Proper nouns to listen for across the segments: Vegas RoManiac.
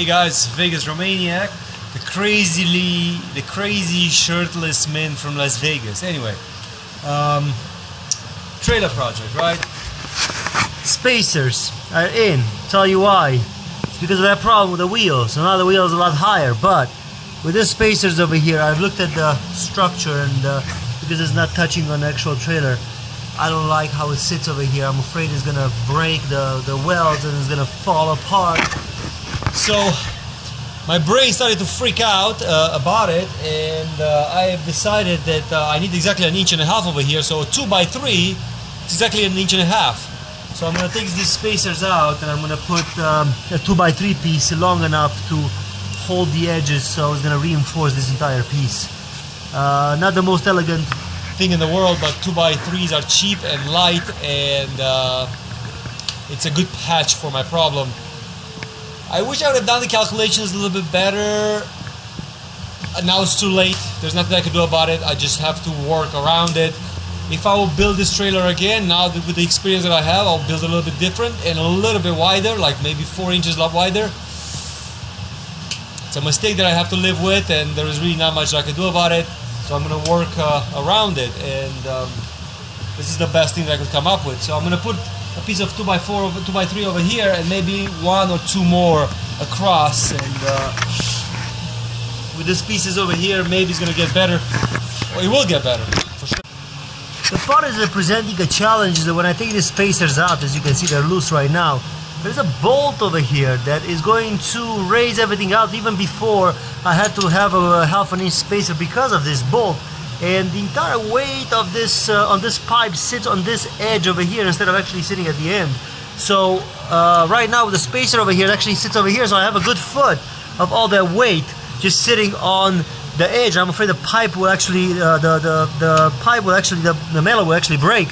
Hey guys, Vegas RoManiac, the crazy shirtless man from Las Vegas. Anyway, trailer project, right? Spacers are in. Tell you why. It's because of that problem with the wheels. So now the wheels are a lot higher, but with the spacers over here, I've looked at the structure and because it's not touching on the actual trailer, I don't like how it sits over here. I'm afraid it's gonna break the welds and it's gonna fall apart. So my brain started to freak out about it, and I have decided that I need exactly 1.5 inches over here, so 2 by 3, it's exactly 1.5 inches. So I'm going to take these spacers out and I'm going to put a 2 by 3 piece long enough to hold the edges, so it's going to reinforce this entire piece. Not the most elegant thing in the world, but 2 by 3s are cheap and light, and it's a good patch for my problem. I wish I would have done the calculations a little bit better. Now it's too late. There's nothing I can do about it. I just have to work around it. If I will build this trailer again, now with the experience that I have, I'll build a little bit different and a little bit wider, like maybe 4 inches wider. It's a mistake that I have to live with, and there is really not much I can do about it. So I'm going to work around it, and this is the best thing that I could come up with. So I'm going to put a piece of 2 by 4 over 2 by 3 over here, and maybe 1 or 2 more across. And with these pieces over here, maybe it's gonna get better. Well, it will get better for sure. The part is presenting a challenge is that when I take these spacers out, as you can see, they're loose right now. There's a bolt over here that is going to raise everything out. Even before, I had to have a 1/2 inch spacer because of this bolt. And the entire weight of this on this pipe sits on this edge over here instead of actually sitting at the end. So right now with the spacer over here, it actually sits over here, so I have a good foot of all that weight just sitting on the edge. I'm afraid the pipe will actually the metal will actually break.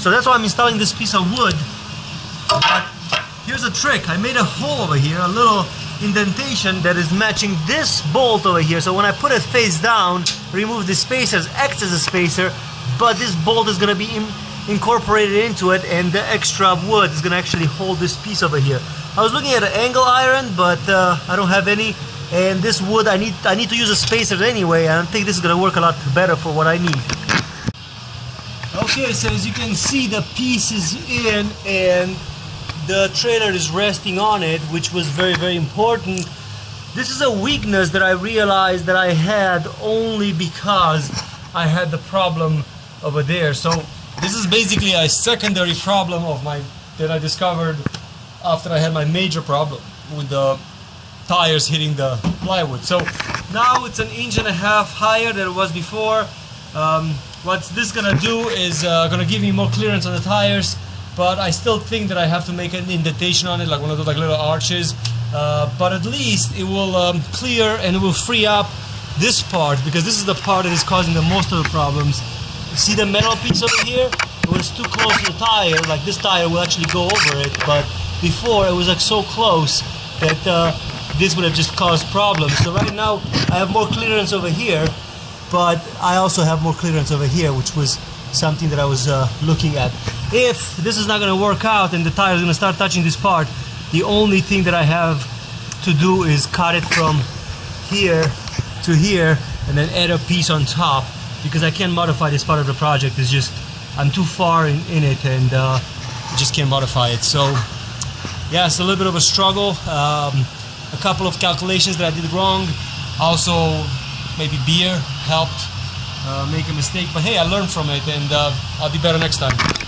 So that's why I'm installing this piece of wood. But here's a trick. I made a hole over here, a little indentation that is matching this bolt over here, so when I put it face down, remove the spacers, acts as a spacer, but this bolt is going to be incorporated into it, and the extra wood is going to actually hold this piece over here. I was looking at an angle iron, but I don't have any, and this wood I need to use a spacer anyway, and I think this is going to work a lot better for what I need. Okay, so as you can see, the piece is in and the trailer is resting on it, which was very, very important. This is a weakness that I realized that I had only because I had the problem over there. So this is basically a secondary problem of mine that I discovered after I had my major problem with the tires hitting the plywood. So now it's 1.5 inches higher than it was before. What this gonna do is gonna give me more clearance on the tires, but I still think that I have to make an indentation on it, like one of those little arches, but at least it will clear and it will free up this part, because this is the part that is causing the most of the problems. You see the metal piece over here? It was too close to the tire, like this tire will actually go over it, but before it was like so close that this would have just caused problems. So right now I have more clearance over here, but I also have more clearance over here, which was something that I was looking at. If this is not going to work out and the tire is going to start touching this part, the only thing that I have to do is cut it from here to here and then add a piece on top, because I can't modify this part of the project. It's just I'm too far in it, and just can't modify it. So yeah, it's a little bit of a struggle. A couple of calculations that I did wrong, also maybe beer helped make a mistake, but hey, I learned from it, and I'll be better next time.